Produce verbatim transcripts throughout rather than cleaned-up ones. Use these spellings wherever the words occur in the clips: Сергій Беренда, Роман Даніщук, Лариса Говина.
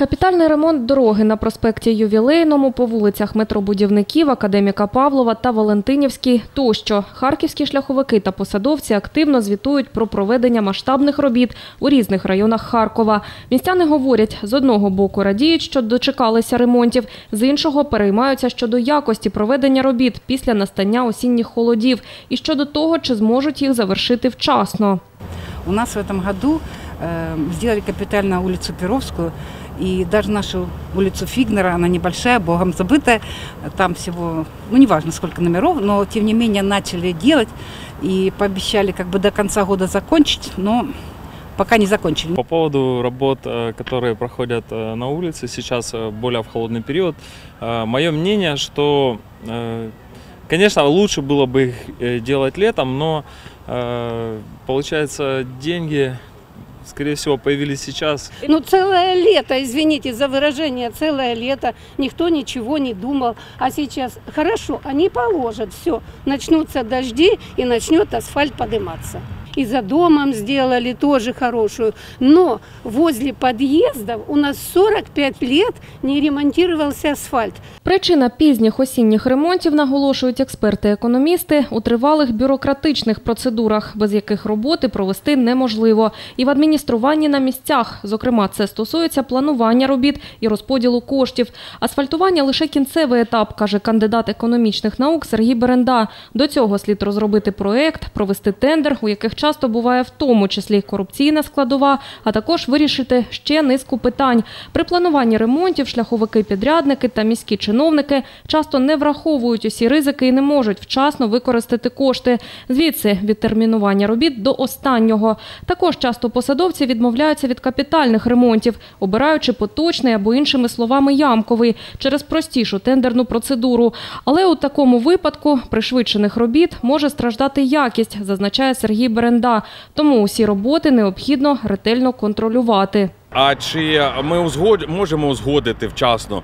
Капітальний ремонт дороги на проспекті Ювілейному, по вулицях Метробудівників, Академіка Павлова та Валентинівській тощо. Харківські шляховики та посадовці активно звітують про проведення масштабних робіт у різних районах Харкова. Містяни говорять, з одного боку радіють, що дочекалися ремонтів, з іншого переймаються щодо якості проведення робіт після настання осінніх холодів і щодо того, чи зможуть їх завершити вчасно. У нас в цьому році сделали капитально улицу Перовскую и даже нашу улицу Фигнера, она небольшая, богом забытая, там всего, ну не важно сколько номеров, но тем не менее начали делать и пообещали как бы до конца года закончить, но пока не закончили. По поводу работ, которые проходят на улице сейчас более в холодный период, мое мнение, что, конечно, лучше было бы их делать летом, но получается деньги... Скорее всего, появились сейчас. Ну, целое лето, извините за выражение, целое лето. Никто ничего не думал. А сейчас хорошо, они положат все. Начнутся дожди и начнет асфальт подниматься. И за домом сделали тоже хорошую. Но возле подъездов у нас сорок пять лет не ремонтировался асфальт. Причина пізніх осінніх ремонтів, наголошують експерти-економісти, у тривалих бюрократичних процедурах, без яких роботи провести неможливо. І в адмініструванні на місцях. Зокрема, це стосується планування робіт і розподілу коштів. Асфальтування – лише кінцевий етап, каже кандидат економічних наук Сергій Беренда. До цього слід розробити проєкт, провести тендер, у яких часто буває в тому числі корупційна складова, а також вирішити ще низку питань. При плануванні ремонтів шляховики-підрядники та міські чиновники часто не враховують усі ризики і не можуть вчасно використати кошти. Звідси відтермінування робіт до останнього. Також часто посадовці відмовляються від капітальних ремонтів, обираючи поточний або, іншими словами, ямковий через простішу тендерну процедуру. Але у такому випадку пришвидшених робіт може страждати якість, зазначає Сергій Беренда. Тому усі роботи необхідно ретельно контролювати. А чи ми можемо узгодити вчасно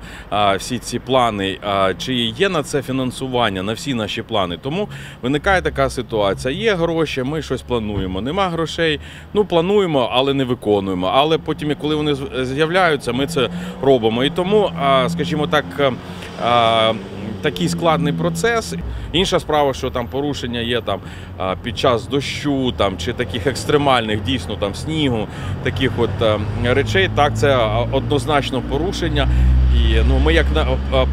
всі ці плани, чи є на це фінансування, на всі наші плани? Тому виникає така ситуація. Є гроші, ми щось плануємо, нема грошей, ну плануємо, але не виконуємо. Але потім, коли вони з'являються, ми це робимо. І тому, скажімо так, такий складний процес. Інша справа, що там порушення є там під час дощу, там чи таких екстремальних, дійсно там снігу, таких от речей. Так, це однозначно порушення. І ну ми, як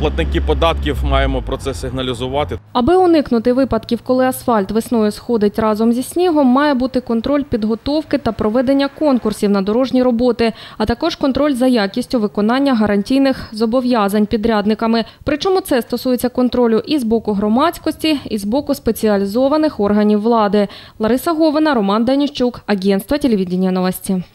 платники податків, маємо про це сигналізувати. Аби уникнути випадків, коли асфальт весною сходить разом зі снігом, має бути контроль підготовки та проведення конкурсів на дорожні роботи, а також контроль за якістю виконання гарантійних зобов'язань підрядниками. Причому це стосується контролю і з боку громадськості, і з боку спеціалізованих органів влади. Лариса Говина, Роман Даніщук, агентство телевидения новости.